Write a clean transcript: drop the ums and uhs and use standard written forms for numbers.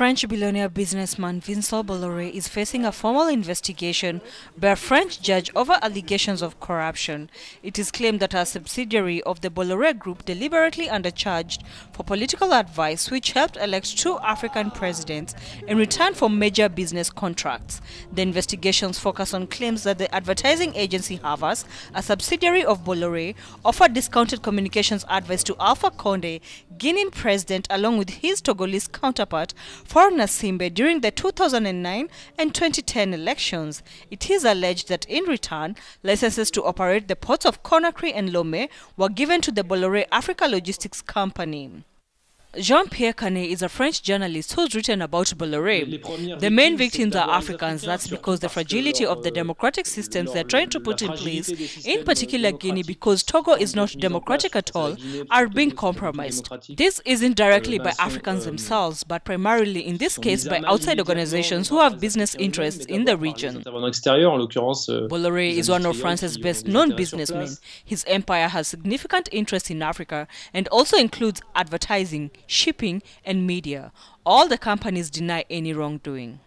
French billionaire businessman Vincent Bolloré is facing a formal investigation by a French judge over allegations of corruption. It is claimed that a subsidiary of the Bolloré Group deliberately undercharged for political advice, which helped elect two African presidents in return for major business contracts. The investigations focus on claims that the advertising agency Havas, a subsidiary of Bolloré, offered discounted communications advice to Alpha Condé, Guinean president, along with his Togolese counterpart Faure Gnassingbé during the 2009 and 2010 elections. It is alleged that in return, licenses to operate the ports of Conakry and Lomé were given to the Bolloré Africa Logistics Company. Jean-Pierre Canet is a French journalist who's written about Bolloré. The main victims are Africans. That's because the fragility of the democratic systems they're trying to put in place, in particular Guinea, because Togo is not democratic at all, are being compromised. This isn't directly by Africans themselves, but primarily in this case by outside organizations who have business interests in the region. Bolloré is one of France's best-known businessmen. His empire has significant interests in Africa and also includes advertising, shipping and media. All the companies deny any wrongdoing.